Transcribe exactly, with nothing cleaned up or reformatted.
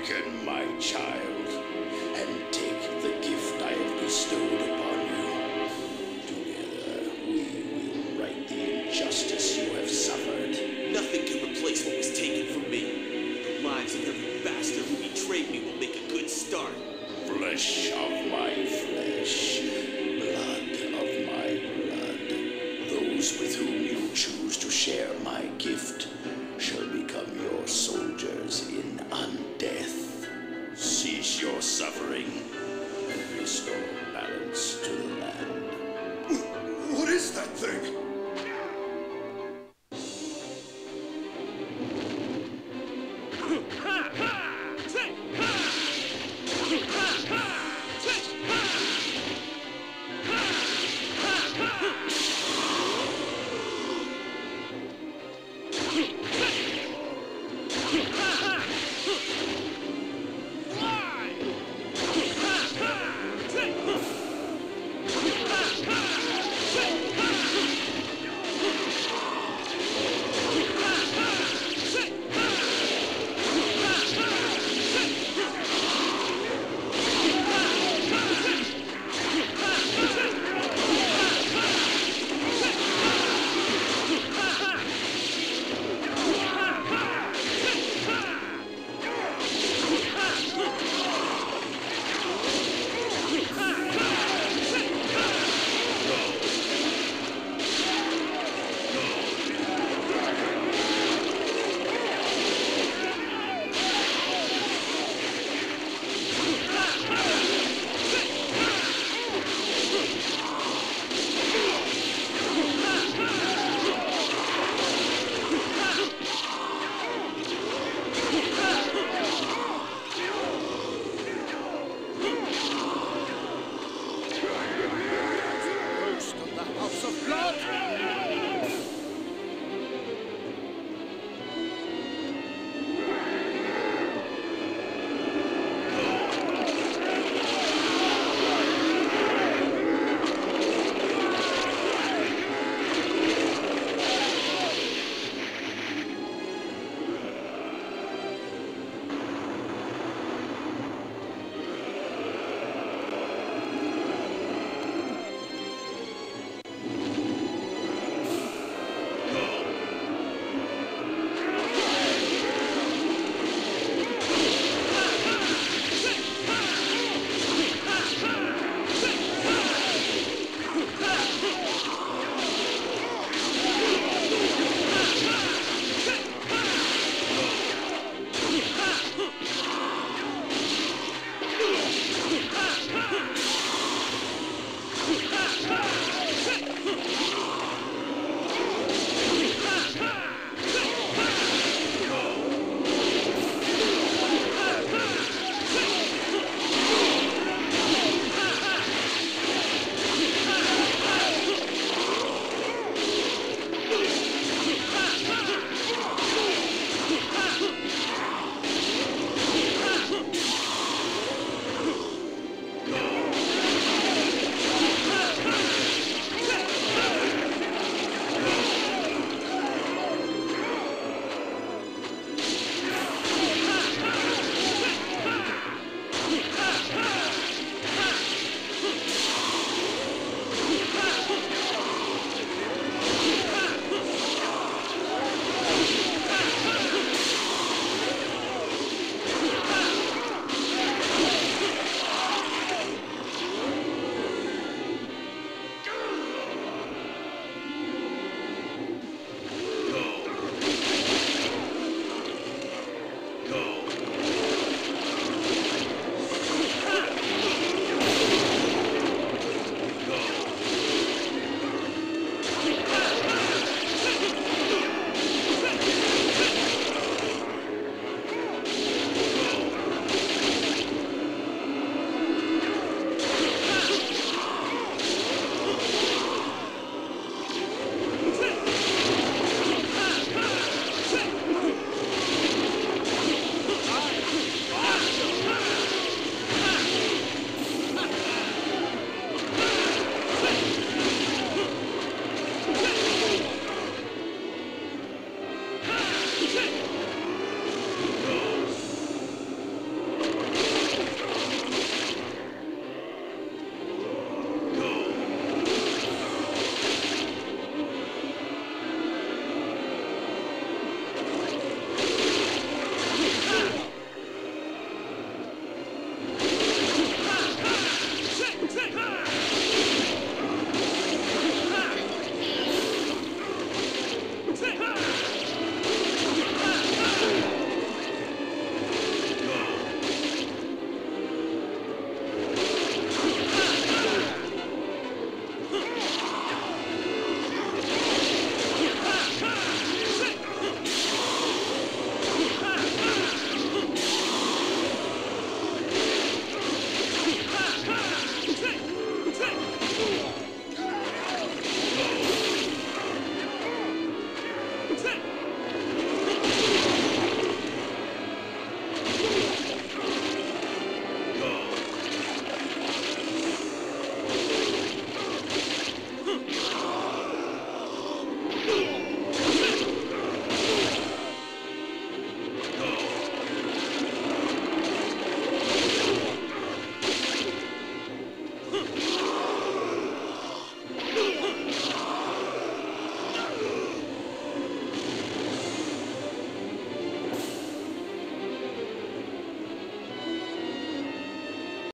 awaken, my child.